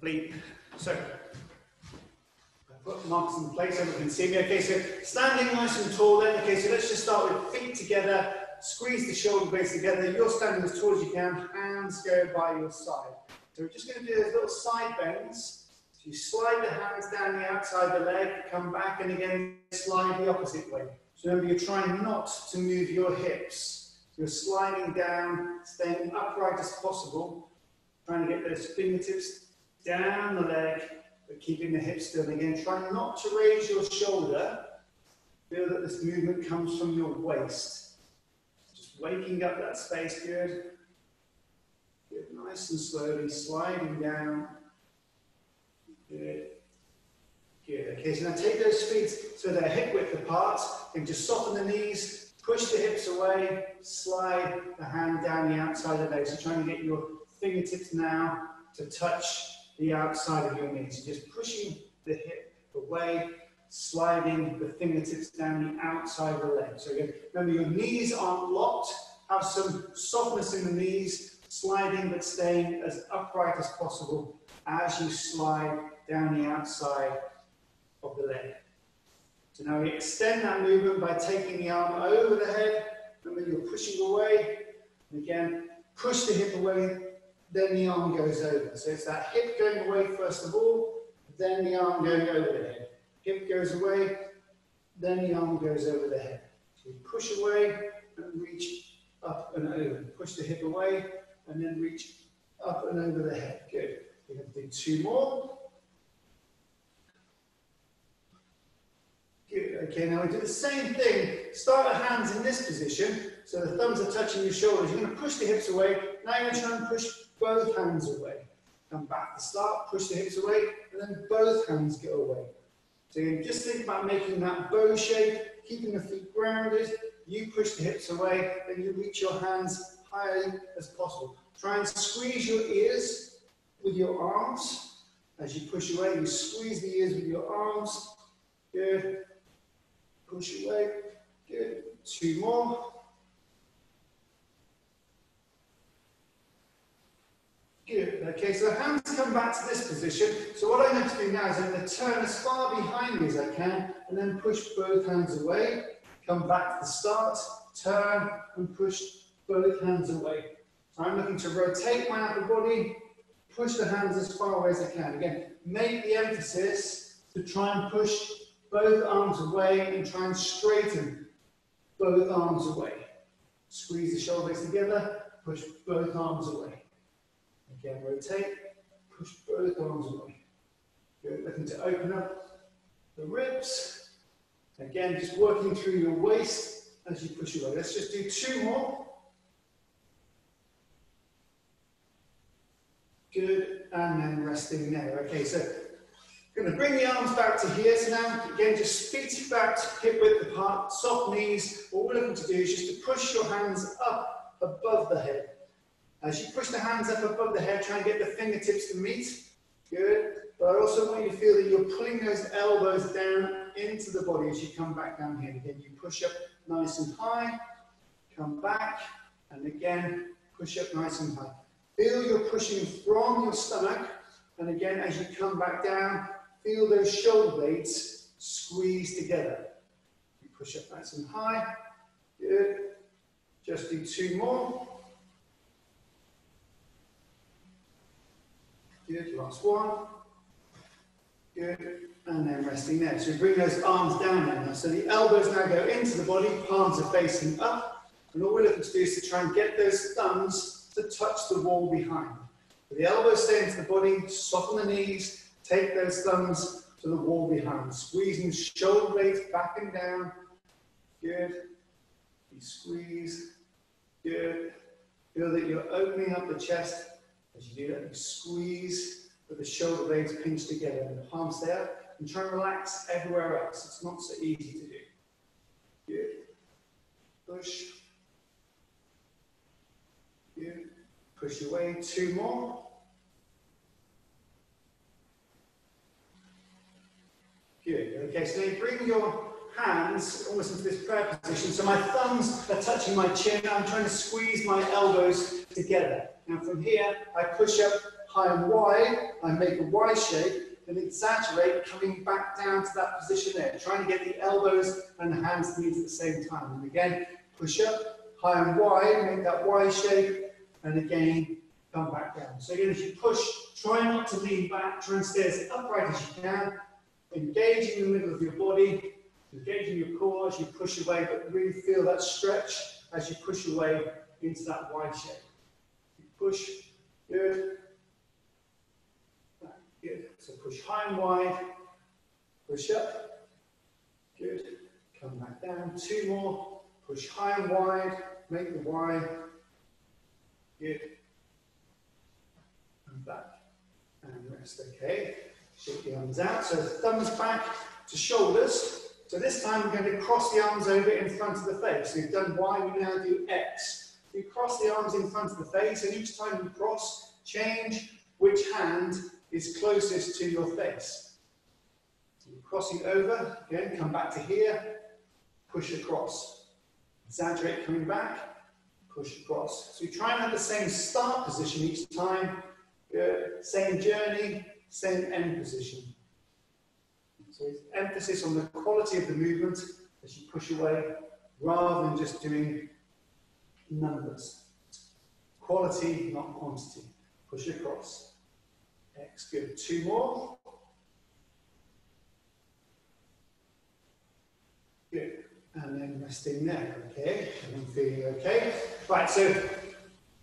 complete. So, I've got marks in place, everyone can see me. Okay, so standing nice and tall then. Okay, so let's just start with feet together, squeeze the shoulder blades together. You're standing as tall as you can, hands go by your side. So we're just going to do those little side bends. So you slide the hands down the outside of the leg, come back and again slide the opposite way. So remember, you're trying not to move your hips. You're sliding down, staying upright as possible, trying to get those fingertips down the leg, but keeping the hips still. And again, try not to raise your shoulder. Feel that this movement comes from your waist. Just waking up that space, good. Good, nice and slowly, sliding down. Good. Good. Okay, so now take those feet so they're hip width apart, and just soften the knees, push the hips away, slide the hand down the outside of the leg. So trying to get your fingertips now to touch the outside of your knees. So just pushing the hip away, sliding the fingertips down the outside of the leg. So again, remember your knees aren't locked, have some softness in the knees, sliding but staying as upright as possible as you slide down the outside of the leg. So now we extend that movement by taking the arm over the head. Remember, you're pushing away. And again, push the hip away, then the arm goes over. So it's that hip going away first of all, then the arm going over the head. Hip goes away, then the arm goes over the head. So you push away and reach up and over. Push the hip away and then reach up and over the head. Good. We're going to do two more. Good. Okay, now we do the same thing. Start the hands in this position, so the thumbs are touching your shoulders. You're going to push the hips away. Now you're going to try and push both hands away. Come back to start, push the hips away, and then both hands go away. So you just think about making that bow shape, keeping the feet grounded. You push the hips away, then you reach your hands high as possible. Try and squeeze your ears with your arms. As you push away, you squeeze the ears with your arms. Good. Push away. Good. Two more. Good. Okay, so the hands come back to this position. So what I'm going to do now is I'm going to turn as far behind me as I can and then push both hands away. Come back to the start, turn and push both hands away. So I'm looking to rotate my upper body, push the hands as far away as I can. Again, make the emphasis to try and push both arms away and try and straighten both arms away. Squeeze the shoulders together, push both arms away. Again, rotate, push both arms away. Good, looking to open up the ribs. Again, just working through your waist as you push away. Let's just do two more. Good, and then resting there. Okay, so going to bring the arms back to here. So now, again, just feet back, hip width apart, soft knees. All we're looking to do is just to push your hands up above the head. As you push the hands up above the head, try and get the fingertips to meet. Good. But I also want you to feel that you're pulling those elbows down into the body as you come back down here. Again, you push up nice and high, come back, and again, push up nice and high. Feel you're pushing from your stomach. And again, as you come back down, feel those shoulder blades squeeze together. You push up nice and high. Good. Just do two more. Good. Last one. Good. And then resting there. So we bring those arms down now. So the elbows now go into the body, palms are facing up. And all we're looking to do is to try and get those thumbs to touch the wall behind. The elbows stay into the body, soften the knees, take those thumbs to the wall behind. Squeezing shoulder blades back and down. Good. You squeeze. Good. Feel that you're opening up the chest. As you do that, you squeeze with the shoulder blades pinched together and the palms stay up. And try and relax everywhere else. It's not so easy to do. Good. Push. Good. Push away. Two more. Good. Okay, so now you bring your hands almost into this prayer position. So my thumbs are touching my chin. I'm trying to squeeze my elbows together. Now from here, I push up high and wide, I make a Y shape, and exaggerate, coming back down to that position there, trying to get the elbows and the hands and knees at the same time. And again, push up, high and wide, make that Y shape, and again, come back down. So again, as you push, try not to lean back, try and stay as upright as you can, engaging the middle of your body, engaging your core as you push away, but really feel that stretch as you push away into that Y shape. You push, good, back, good. So push high and wide, push up, good, come back down, two more, push high and wide, make the Y, good, and back, and rest, okay. Shake the arms out, so thumbs back to shoulders. So this time we're going to cross the arms over in front of the face. We've done Y, we now do X. You cross the arms in front of the face, and each time you cross, change which hand is closest to your face. So you're crossing over, again, come back to here, push across. Exaggerate, coming back, push across. So you try and have the same start position each time, good, same journey, same end position. So it's emphasis on the quality of the movement as you push away, rather than just doing numbers. Quality, not quantity. Push across. X, good. Two more. Good. And then resting there, okay? I'm feeling okay. Right, so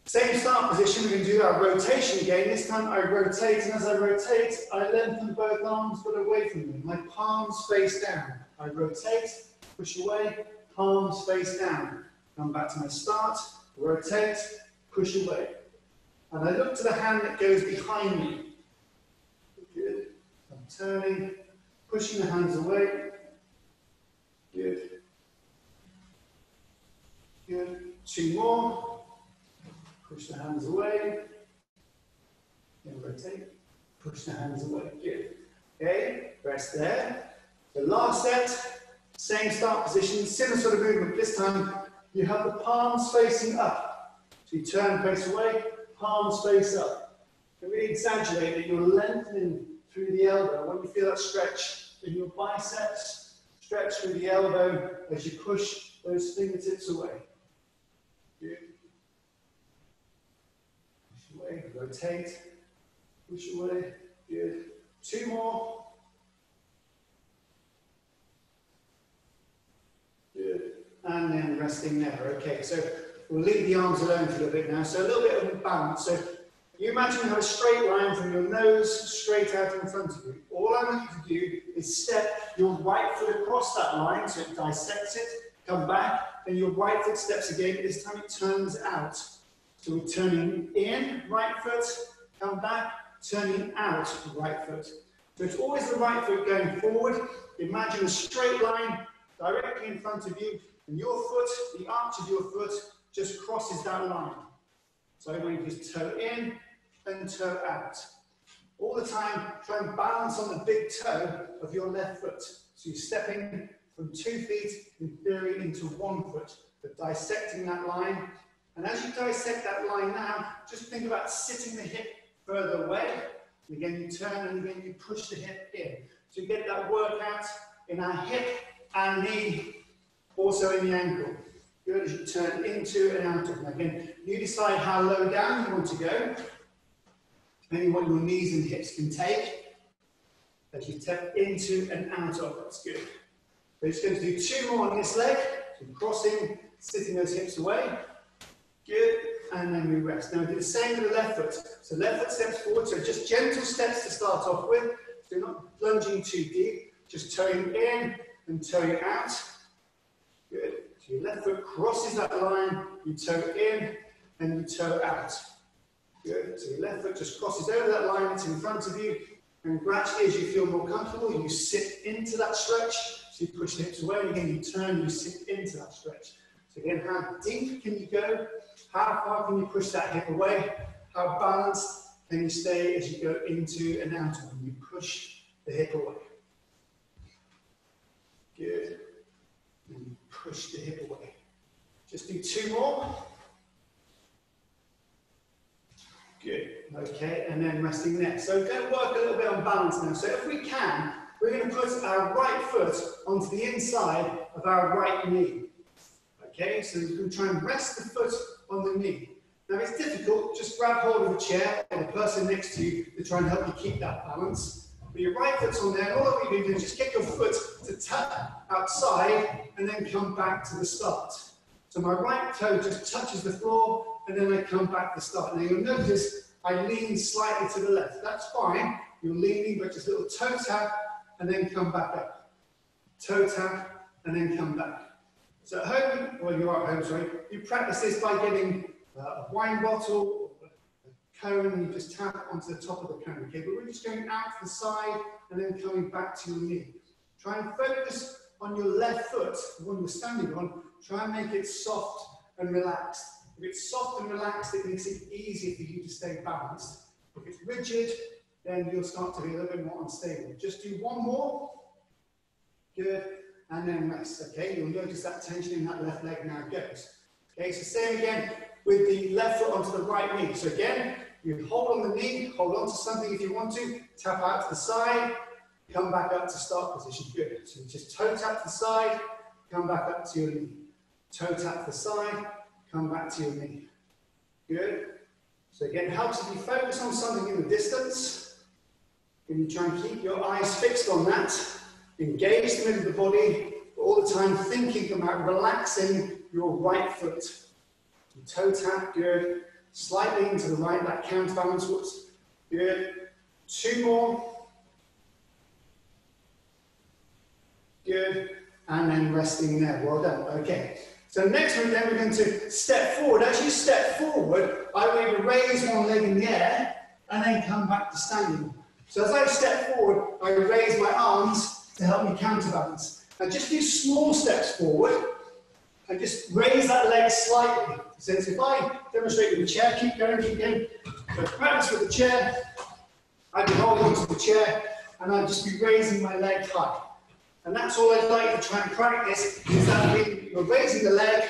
same start position, we're going to do our rotation again. This time I rotate, and as I rotate, I lengthen both arms but away from them. My palms face down. I rotate, push away, palms face down. Come back to my start, rotate, push away. And I look to the hand that goes behind me. Good. I'm turning, pushing the hands away. Good. Good. Two more. Push the hands away, then rotate, push the hands away, good. Okay, rest there. The last set, same start position, similar sort of movement. This time, you have the palms facing up. So you turn face away, palms face up. And really exaggerate that you're lengthening through the elbow. When you feel that stretch in your biceps, stretch through the elbow as you push those fingertips away. Good. Rotate, push away, good. Two more. Good. And then resting there. Okay, so we'll leave the arms alone for a little bit now. So a little bit of balance. So you imagine you have a straight line from your nose straight out in front of you. All I want you to do is step your right foot across that line so it dissects it, come back, and your right foot steps again, this time it turns out. So we're turning in, right foot, come back, turning out, right foot. So it's always the right foot going forward. Imagine a straight line directly in front of you, and your foot, the arch of your foot, just crosses that line. So everyone just toe in and toe out. All the time, try and balance on the big toe of your left foot. So you're stepping from 2 feet, in theory, into 1 foot, but dissecting that line. And as you dissect that line now, just think about sitting the hip further away. And again, you turn and again, you push the hip in. So you get that workout in our hip and knee, also in the ankle. Good, as you turn into and out of. And again, you decide how low down you want to go, depending on what your knees and hips can take. As you step into and out of, that's good. We're just going to do two more on this leg. So crossing, sitting those hips away. Good, and then we rest. Now we do the same with the left foot. So left foot steps forward, so just gentle steps to start off with. So you're not plunging too deep, just toeing in and toeing out. Good, so your left foot crosses that line, you toe in and you toe out. Good, so your left foot just crosses over that line that's in front of you, and gradually as you feel more comfortable, you sit into that stretch. So you push the hips away, and again you turn, you sit into that stretch. So again, how deep can you go? How far can you push that hip away? How balanced can you stay as you go into and out when you push the hip away? Good. And you push the hip away. Just do two more. Good. Okay, and then resting neck. So we're going to work a little bit on balance now. So if we can, we're going to put our right foot onto the inside of our right knee. Okay, so you can try and rest the foot on the knee. Now it's difficult, just grab hold of the chair or the person next to you to try and help you keep that balance. But your right foot's on there, and all that we do is just get your foot to tap outside and then come back to the start. So my right toe just touches the floor and then I come back to the start. Now you'll notice I lean slightly to the left. That's fine, you're leaning, but just a little toe tap and then come back up. Toe tap and then come back. So at home, or you're at home, sorry, you practice this by getting a wine bottle or a cone, and you just tap onto the top of the cone, okay? But we're just going out to the side and then coming back to your knee. Try and focus on your left foot, the one you're standing on, try and make it soft and relaxed. If it's soft and relaxed, it makes it easier for you to stay balanced. If it's rigid, then you'll start to be a little bit more unstable. Just do one more. Good. And then rest, okay? You'll notice that tension in that left leg now goes. Okay, so same again with the left foot onto the right knee. So again, you hold on the knee, hold on to something if you want to, tap out to the side, come back up to start position, good. So you just toe tap to the side, come back up to your knee. Toe tap to the side, come back to your knee. Good. So again, it helps if you focus on something in the distance, and you try and keep your eyes fixed on that. Engage the middle of the body, but all the time thinking about relaxing your right foot. Your toe tap, good. Slightly into the right, that counterbalance, whoops. Good. Two more. Good. And then resting there, well done. Okay, so next one then we're going to step forward. As you step forward, I want you to raise one leg in the air and then come back to standing. So as I step forward, I raise my arms to help me counterbalance. Now just do small steps forward and just raise that leg slightly. So if I demonstrate with the chair, keep going, keep going. So practice with the chair, I'd be holding onto the chair and I'd just be raising my leg high. And that's all I'd like you to try and practice, is that when you're raising the leg,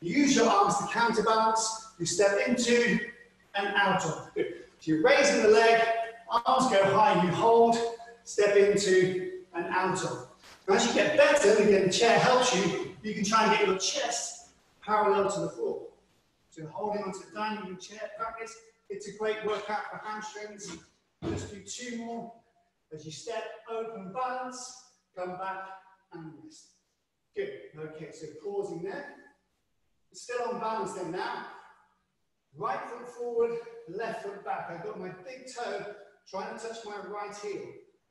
you use your arms to counterbalance, you step into and out of. Good. So you're raising the leg, arms go high, you hold, step into, and out of. And as you get better, again the chair helps you, you can try and get your chest parallel to the floor. So holding onto the dining room chair practice, it's a great workout for hamstrings. Just do two more. As you step, open balance, come back and rest. Good, okay, so pausing there. Still on balance then now. Right foot forward, left foot back. I've got my big toe trying to touch my right heel.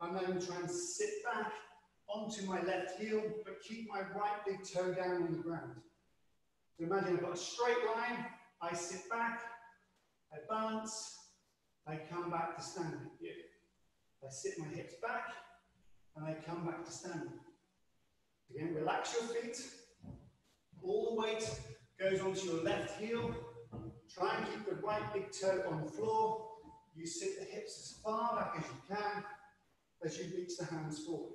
I'm then trying to sit back onto my left heel, but keep my right big toe down on the ground. So imagine I've got a straight line, I sit back, I balance, I come back to standing. I sit my hips back, and I come back to standing. Again, relax your feet. All the weight goes onto your left heel. Try and keep the right big toe on the floor. You sit the hips as far back as you can. As you reach the hands forward.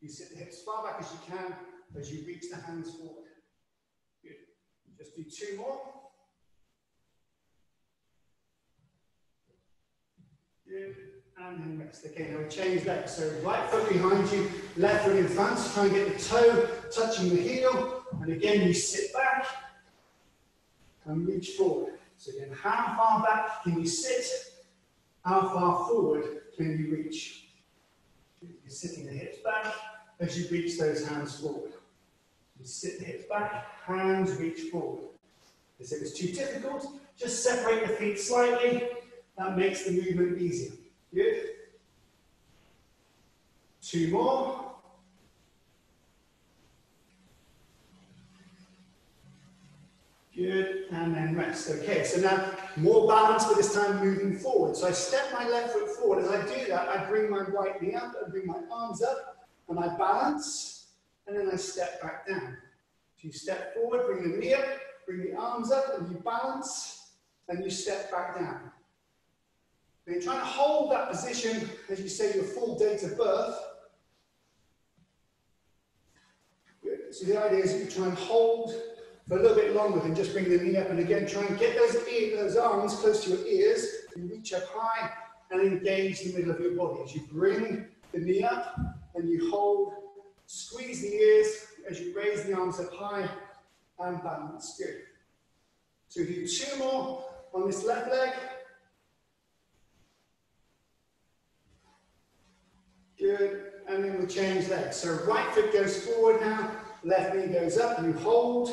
You sit the hips as far back as you can as you reach the hands forward. Good. Just do two more. Good. And then rest. Okay, now we change legs. So right foot behind you, left foot in front. So try and get the toe touching the heel. And again, you sit back and reach forward. So again, how far back can you sit? How far forward can you reach? You're sitting the hips back as you reach those hands forward. You sit the hips back, hands reach forward. As if it's too difficult, just separate the feet slightly. That makes the movement easier. Good. Two more. Good, and then rest. Okay, so now more balance, but this time moving forward. So I step my left foot forward. As I do that, I bring my right knee up, I bring my arms up, and I balance, and then I step back down. So you step forward, bring the knee up, bring the arms up, and you balance, and you step back down. Now you're trying to hold that position as you say your full date of birth. Good. So the idea is you try and hold for a little bit longer than just bringing the knee up. And again, try and get those arms close to your ears. You reach up high and engage the middle of your body. As you bring the knee up and you hold, squeeze the ears as you raise the arms up high and balance. Good. So we do two more on this left leg. Good. And then we'll change legs. So right foot goes forward now, left knee goes up, you hold,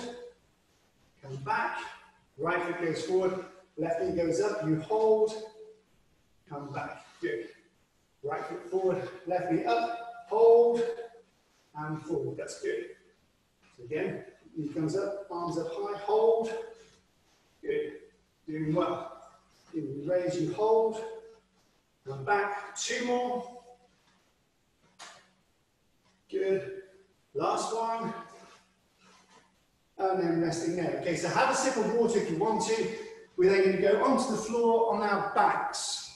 come back, right foot goes forward, left knee goes up, you hold, come back. Good. Right foot forward, left knee up, hold, and forward. That's good. So again, knee comes up, arms up high, hold. Good. Doing well. You raise, you hold, come back. Two more. Good. Last one. And then resting there. Okay, so have a sip of water if you want to. We're then going to go onto the floor on our backs.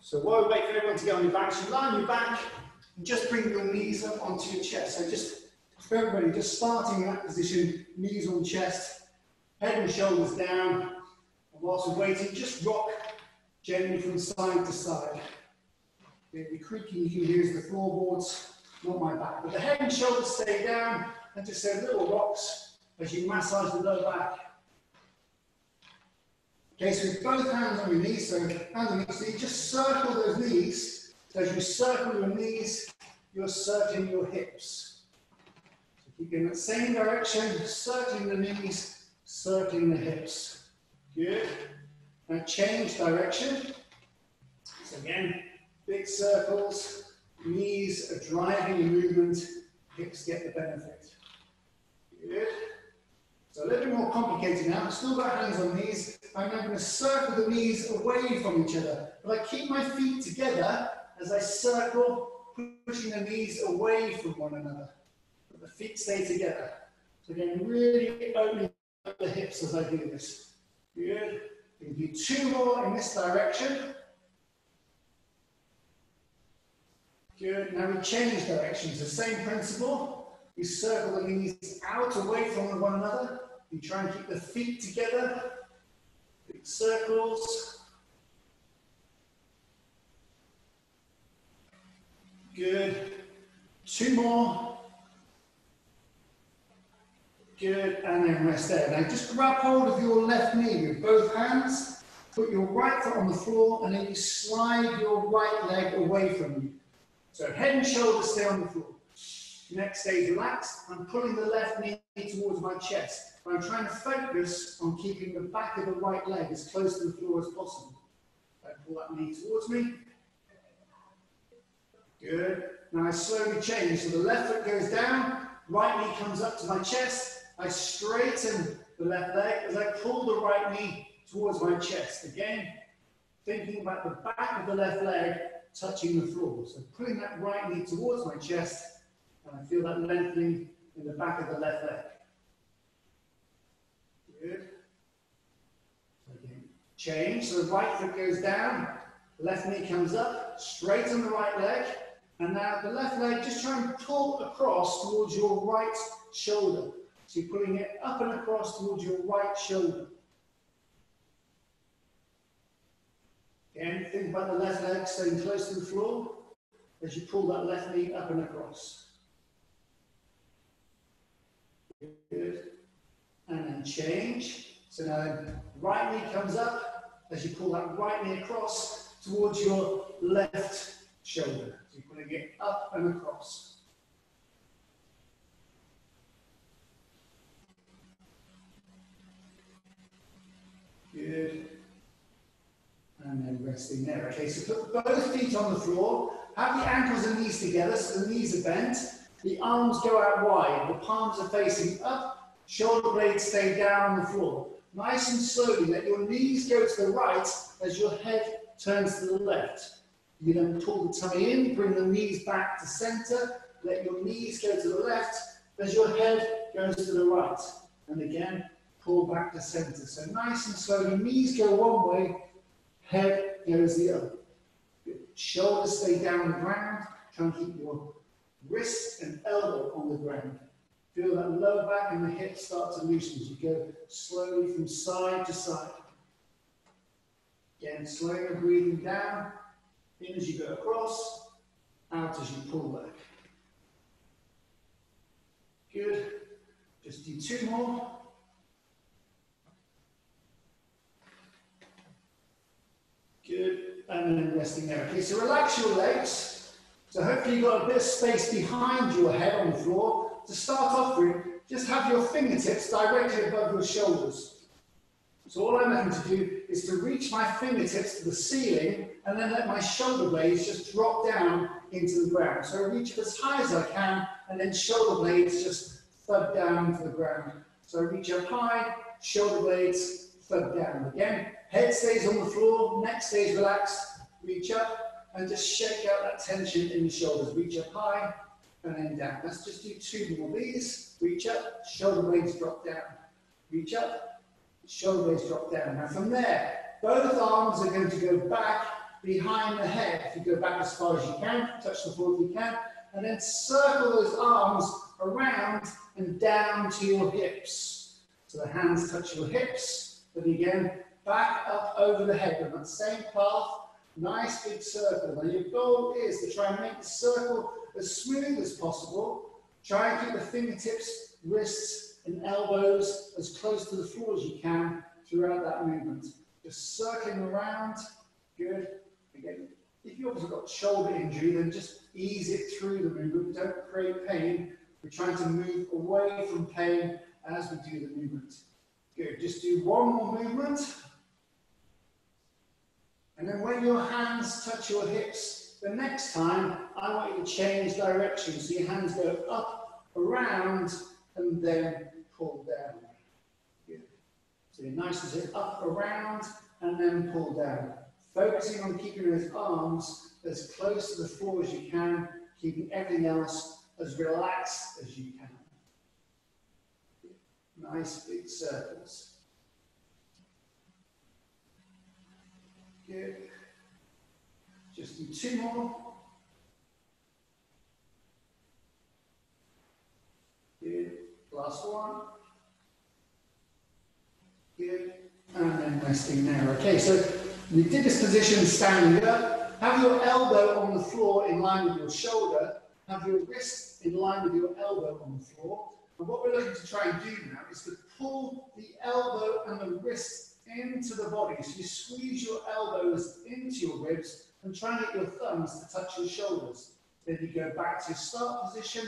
So while we wait for everyone to get on your backs, you lie on your back and just bring your knees up onto your chest. So just for everybody, just starting in that position, knees on chest, head and shoulders down. And whilst we're waiting, just rock gently from side to side. The creaking you can hear is the floorboards, not my back. But the head and shoulders stay down, and just say little rocks as you massage the lower back. Okay, so with both hands on your knees, so hands on your knees, just circle those knees. So as you circle your knees, you're circling your hips. So keep going that same direction, circling the knees, circling the hips. Good. Now change direction. So again, big circles, knees are driving the movement, hips get the benefit. Good. So a little bit more complicated now. I've still got hands on knees. I'm now going to circle the knees away from each other. But I keep my feet together as I circle, pushing the knees away from one another. But the feet stay together. So again, really opening up the hips as I do this. Good. We'll do two more in this direction. Good. Now we change directions. The same principle. You circle the knees out away from one another. You try and keep the feet together. Big circles. Good. Two more. Good, and then rest there. Now just grab hold of your left knee with both hands, put your right foot on the floor, and then you slide your right leg away from you. So head and shoulders stay on the floor. Neck stays relaxed. I'm pulling the left knee towards my chest. I'm trying to focus on keeping the back of the right leg as close to the floor as possible. I pull that knee towards me. Good. Now I slowly change. So the left foot goes down, right knee comes up to my chest. I straighten the left leg as I pull the right knee towards my chest. Again, thinking about the back of the left leg touching the floor. So pulling that right knee towards my chest, and I feel that lengthening in the back of the left leg. Good. Again, change. So the right foot goes down, left knee comes up, straighten the right leg. And now the left leg, just try and pull across towards your right shoulder. So you're pulling it up and across towards your right shoulder. Again, think about the left leg staying close to the floor as you pull that left knee up and across. Good. And then change. So now right knee comes up as you pull that right knee across towards your left shoulder. So you're pulling it up and across. Good. And then resting there. Okay, so put both feet on the floor. Have the ankles and knees together so the knees are bent. The arms go out wide. The palms are facing up. Shoulder blades stay down on the floor. Nice and slowly, let your knees go to the right as your head turns to the left. You then pull the tummy in, bring the knees back to center. Let your knees go to the left as your head goes to the right. And again, pull back to center. So nice and slowly, knees go one way, head goes the other. Good. Shoulders stay down on the ground. Try and keep your wrist and elbow on the ground. Feel that low back and the hips start to loosen as you go slowly from side to side. Again, slowing the breathing down, in as you go across, out as you pull back. Good. Just do two more. Good. And then resting there. Okay, so relax your legs. So hopefully you've got a bit of space behind your head on the floor. To start off with, just have your fingertips directly above your shoulders. So all I'm looking to do is to reach my fingertips to the ceiling and then let my shoulder blades just drop down into the ground. So I reach up as high as I can and then shoulder blades just thud down to the ground. So I reach up high, shoulder blades thud down. Again, head stays on the floor, neck stays relaxed, reach up and just shake out that tension in the shoulders. Reach up high, and then down. Let's just do two more of these. Reach up, shoulder blades drop down. Reach up, shoulder blades drop down. Now from there, both arms are going to go back behind the head. If you go back as far as you can, touch the floor if you can, and then circle those arms around and down to your hips. So the hands touch your hips, then again, back up over the head on that same path, nice big circle. Now your goal is to try and make the circle as smooth as possible. Try and keep the fingertips, wrists, and elbows as close to the floor as you can throughout that movement. Just circling around. Good. Again, if you've also got shoulder injury, then just ease it through the movement. Don't create pain. We're trying to move away from pain as we do the movement. Good. Just do one more movement. And then when your hands touch your hips, the next time, I want you to change direction. So your hands go up, around, and then pull down. Good. So you're nice and sit up, around, and then pull down. Focusing on keeping those arms as close to the floor as you can, keeping everything else as relaxed as you can. Good. Nice big circles. Good. Just do two more. Good. Last one. Good. And then resting there. Okay, so we did this position standing up. Have your elbow on the floor in line with your shoulder. Have your wrist in line with your elbow on the floor. And what we're looking to try and do now is to pull the elbow and the wrist into the body. So you squeeze your elbows into your ribs, and try and get your thumbs to touch your shoulders. Then you go back to your start position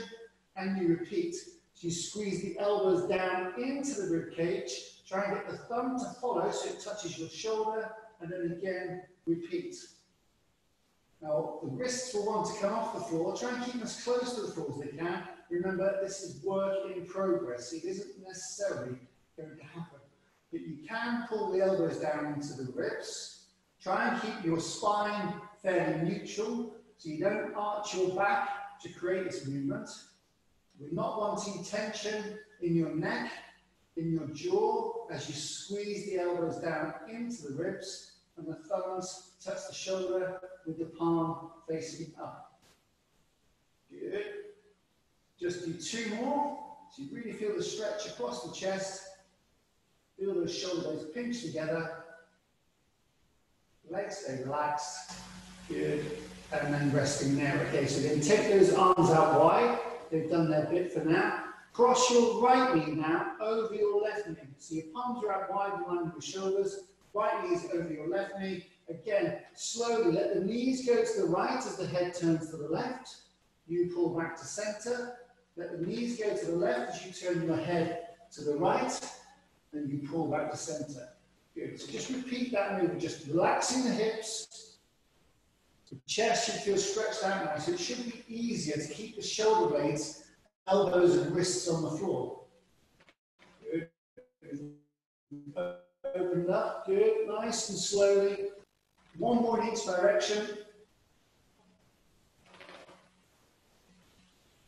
and you repeat. So you squeeze the elbows down into the rib cage, try and get the thumb to follow so it touches your shoulder, and then again, repeat. Now, the wrists will want to come off the floor. Try and keep them as close to the floor as they can. Remember, this is work in progress. It isn't necessarily going to happen. But you can pull the elbows down into the ribs. Try and keep your spine fairly neutral, so you don't arch your back to create this movement. We're not wanting tension in your neck, in your jaw, as you squeeze the elbows down into the ribs, and the thumbs touch the shoulder with the palm facing up. Good. Just do two more, so you really feel the stretch across the chest. Feel those shoulders pinch together. Legs stay relaxed. Good. And then resting there. Okay, so then take those arms out wide. They've done their bit for now. Cross your right knee now over your left knee. So your palms are out wide in line with your shoulders. Right knee is over your left knee. Again, slowly let the knees go to the right as the head turns to the left. You pull back to center. Let the knees go to the left as you turn your head to the right. Then you pull back to center. Good. So just repeat that move, just relaxing the hips. The chest should feel stretched out now, so it should be easier to keep the shoulder blades, elbows and wrists on the floor. Good. Open it up, good, nice and slowly. One more in each direction.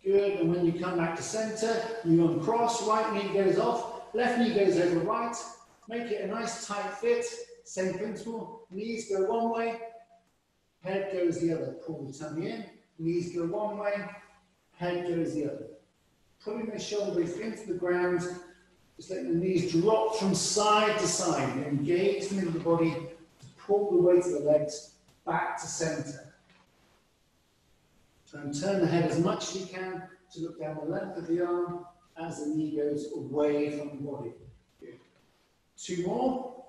Good, and when you come back to center, you uncross, right knee goes off, left knee goes over right. Make it a nice tight fit, same principle, knees go one way, head goes the other, pull the tummy in, knees go one way, head goes the other. Pulling their shoulder width into the ground, just letting the knees drop from side to side. And engage the middle of the body to pull the weight of the legs back to center. Try and turn the head as much as you can to look down the length of the arm as the knee goes away from the body. Good. Two more.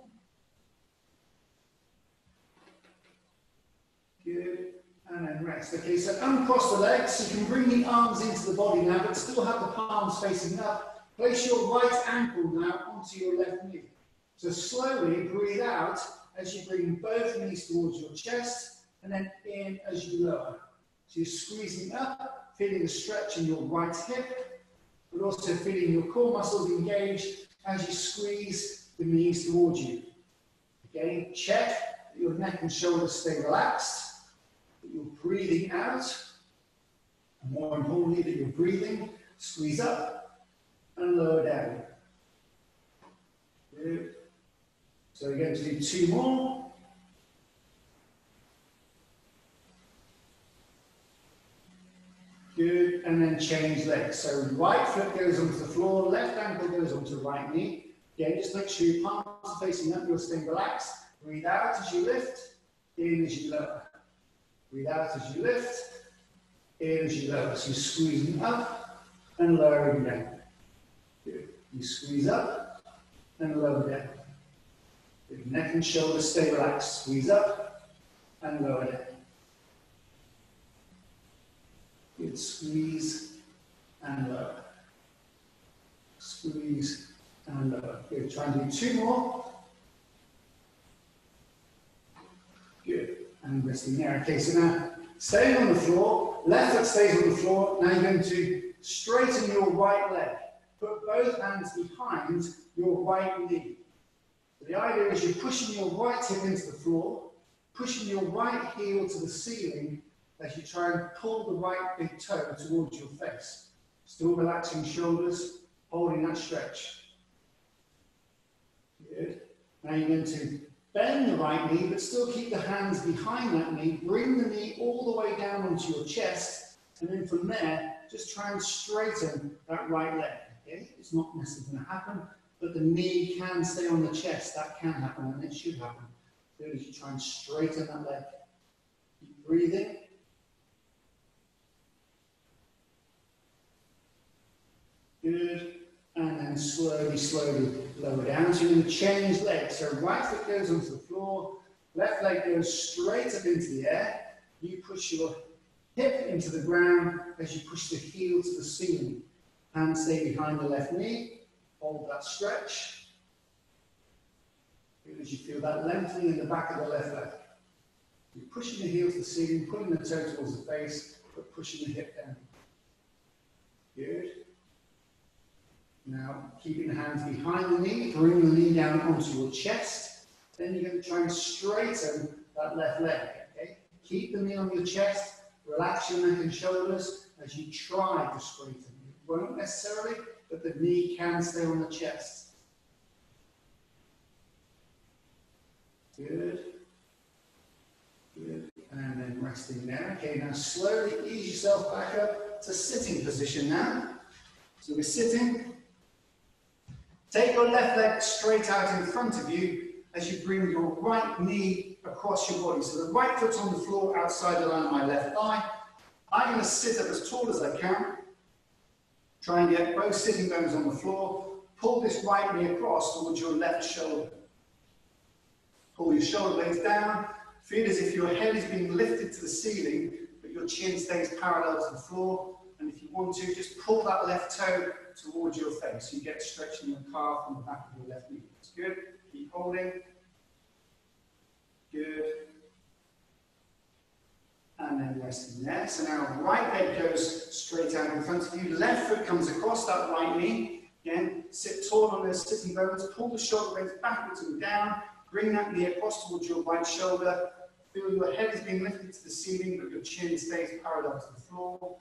Good. And then rest. Okay, so uncross the legs. You can bring the arms into the body now, but still have the palms facing up. Place your right ankle now onto your left knee. So slowly breathe out as you bring both knees towards your chest, and then in as you lower. So you're squeezing up, feeling the stretch in your right hip, but also feeling your core muscles engage as you squeeze the knees towards you. Again, check that your neck and shoulders stay relaxed. That you're breathing out, and more importantly that you're breathing, squeeze up and lower down. Good. So we're going to do two more. Good, and then change legs. So right foot goes onto the floor, left ankle goes onto right knee. Again, just make sure your palms are facing up, you're staying relaxed. Breathe out as you lift, in as you lower. Breathe out as you lift, in as you lower. So you're squeezing up and lowering down. Good. You squeeze up and lower down. Good. Neck and shoulders stay relaxed. Squeeze up and lower down. Good. Squeeze and lower. Squeeze and lower. Good. Try and do two more. Good. And resting there. Okay, so now staying on the floor, left foot stays on the floor. Now you're going to straighten your right leg. Put both hands behind your right knee. So the idea is you're pushing your right hip into the floor, pushing your right heel to the ceiling as you try and pull the right big toe towards your face. Still relaxing shoulders, holding that stretch. Good. Now you're going to bend the right knee, but still keep the hands behind that knee. Bring the knee all the way down onto your chest, and then from there, just try and straighten that right leg. Okay? It's not necessarily going to happen, but the knee can stay on the chest. That can happen, and it should happen. So you try and straighten that leg. Keep breathing. Good. And then slowly, slowly lower down. So you're going to change legs. So right foot goes onto the floor, left leg goes straight up into the air. You push your hip into the ground as you push the heel to the ceiling. Hands stay behind the left knee. Hold that stretch. Good, as you feel that lengthening in the back of the left leg. You're pushing the heel to the ceiling, pulling the toe towards the face, but pushing the hip down. Good. Now, keeping the hands behind the knee, bring the knee down onto your chest. Then you're going to try and straighten that left leg. Okay? Keep the knee on your chest, relax your neck and shoulders as you try to straighten. It won't necessarily, but the knee can stay on the chest. Good. Good. And then resting there. Okay, now slowly ease yourself back up to sitting position now. So we're sitting. Take your left leg straight out in front of you as you bring your right knee across your body. So the right foot's on the floor outside the line of my left thigh. I'm going to sit up as tall as I can. Try and get both sitting bones on the floor. Pull this right knee across towards your left shoulder. Pull your shoulder blades down. Feel as if your head is being lifted to the ceiling, but your chin stays parallel to the floor. And if you want to, just pull that left toe towards your face. So you get stretch in your calf from the back of your left knee. That's good. Keep holding. Good. And then resting there. So now right leg goes straight out in front of you. Left foot comes across that right knee. Again, sit tall on those sitting bones. Pull the shoulder blades backwards and down. Bring that knee across towards your right shoulder. Feel your head is being lifted to the ceiling, but your chin stays parallel to the floor.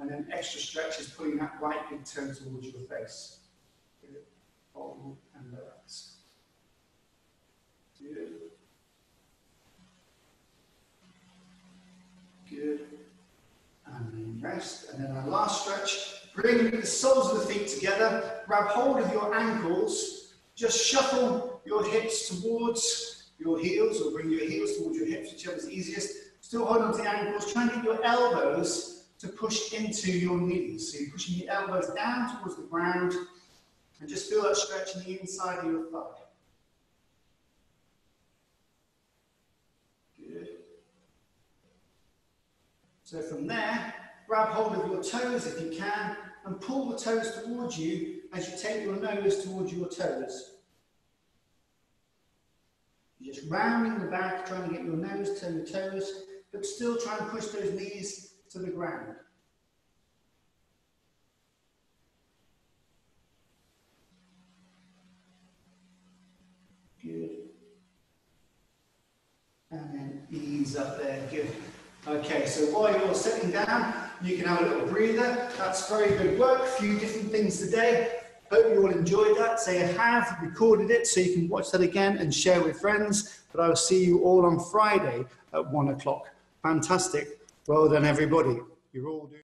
And then extra stretch is pulling that right big toe towards your face. Good. Hold and relax. Good. Good. and then rest. And then our last stretch, bring the soles of the feet together, grab hold of your ankles, just shuffle your hips towards your heels, or bring your heels towards your hips, whichever is easiest. Still hold on to the ankles, try and get your elbows to push into your knees. So you're pushing your elbows down towards the ground, and just feel that stretch in the inside of your thigh. Good. So from there, grab hold of your toes if you can, and pull the toes towards you as you take your nose towards your toes. You're just rounding the back, trying to get your nose to your toes, but still try and push those knees to the ground. Good. And then ease up there, good. Okay, so while you're sitting down, you can have a little breather. That's very good work, a few different things today. Hope you all enjoyed that. So I have recorded it so you can watch that again and share with friends. But I will see you all on Friday at 1 o'clock. Fantastic. Well done, everybody. You're all doing